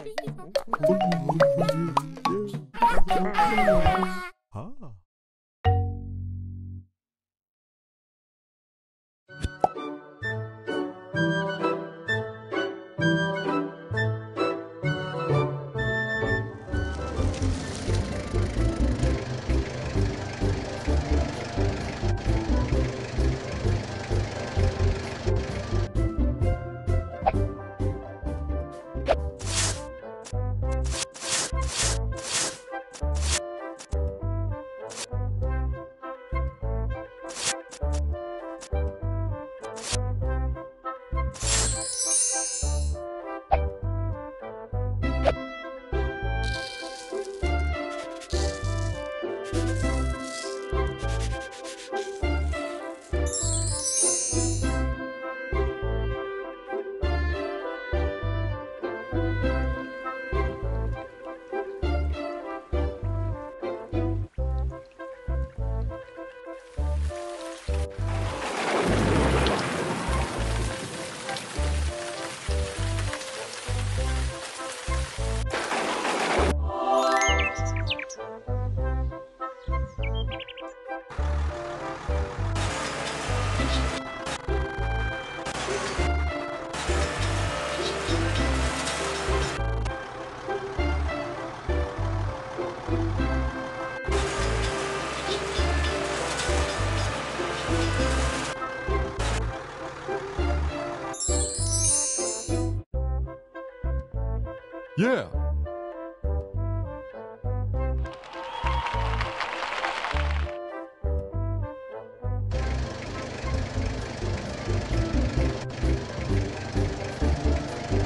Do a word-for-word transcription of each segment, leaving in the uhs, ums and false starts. Yeah.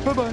Bye-bye.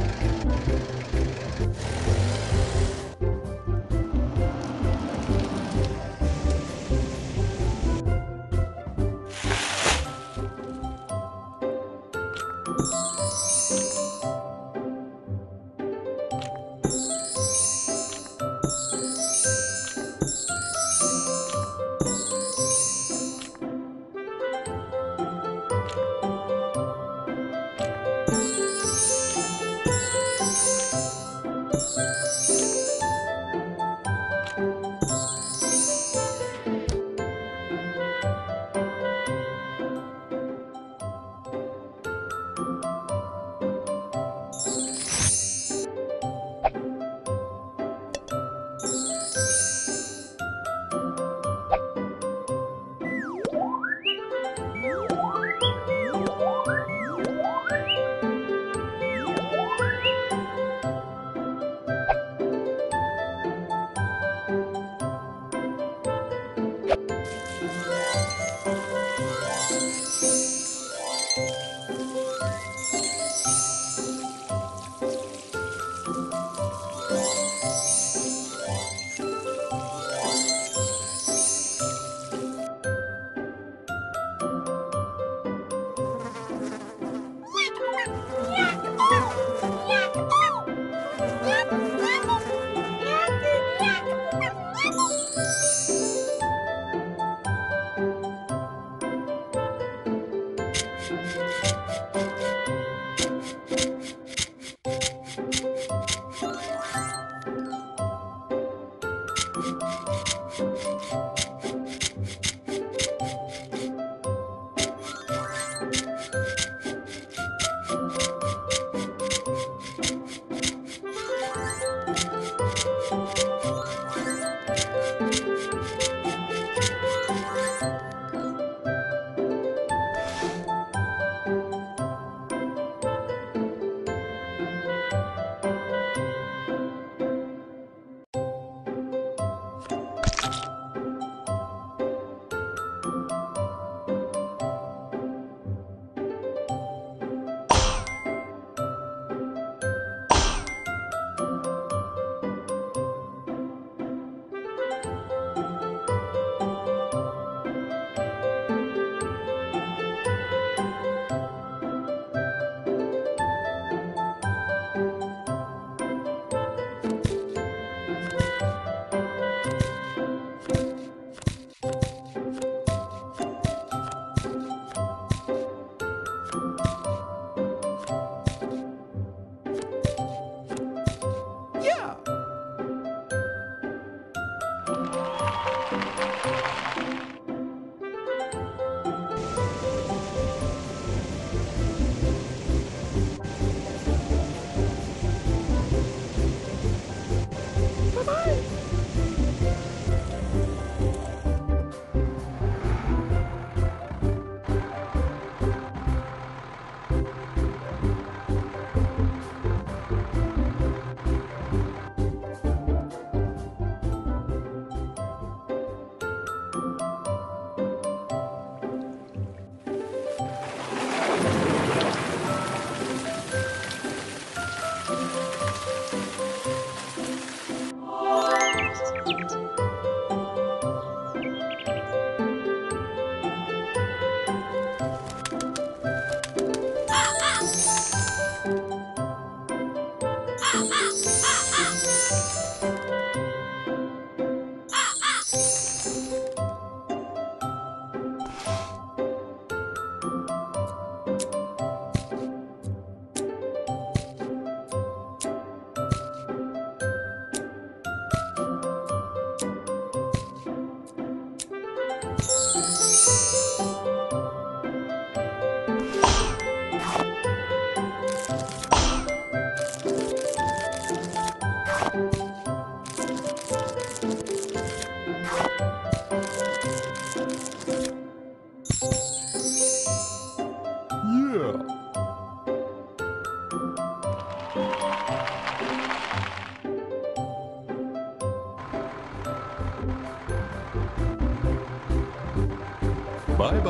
Bye-bye.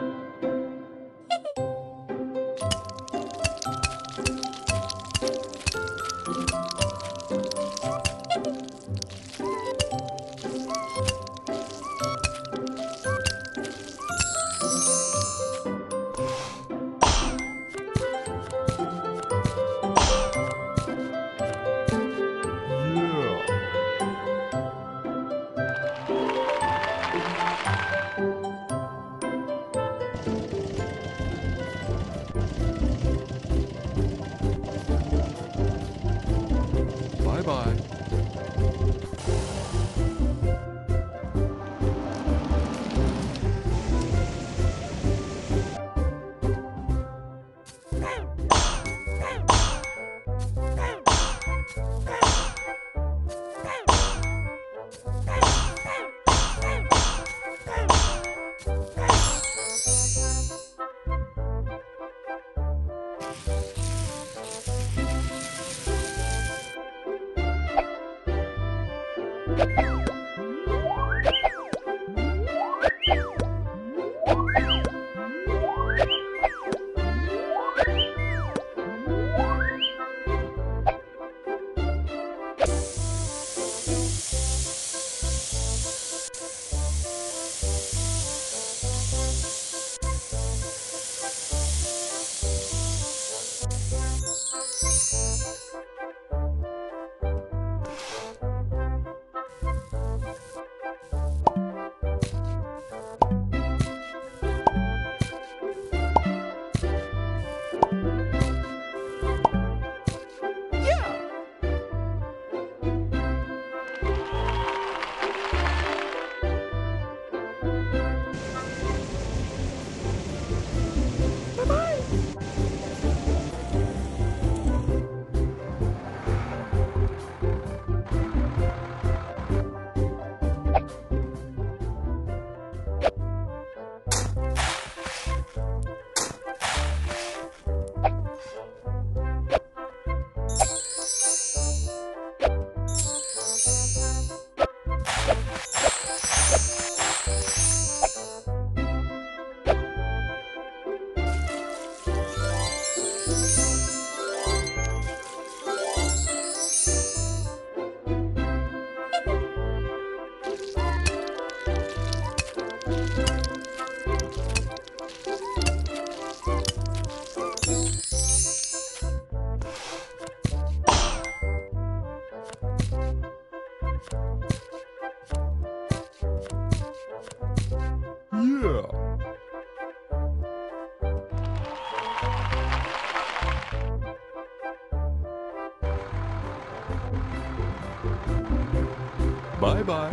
Bye, bye.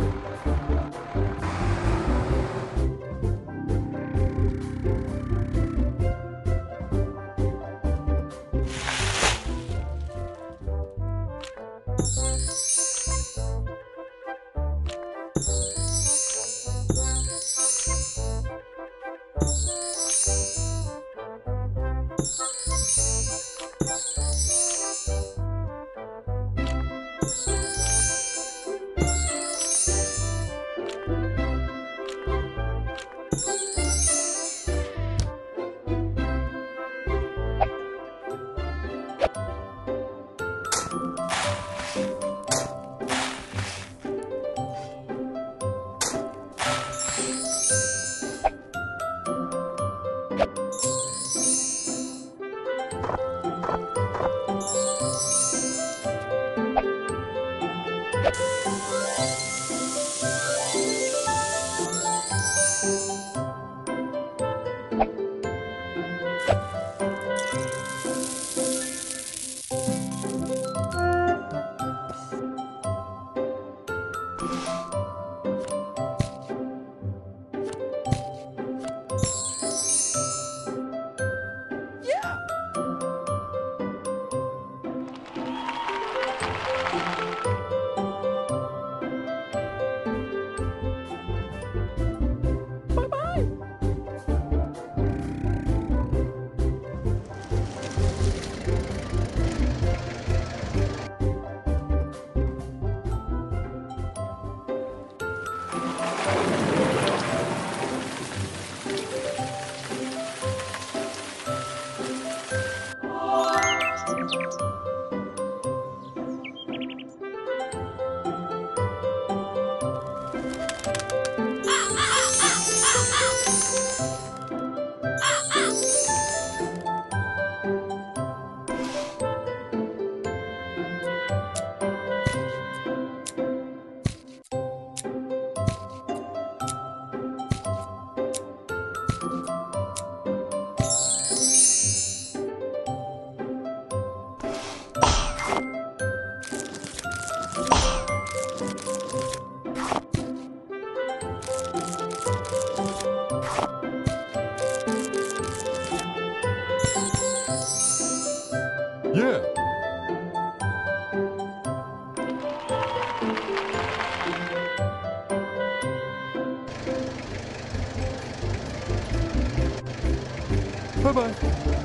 Bye-bye.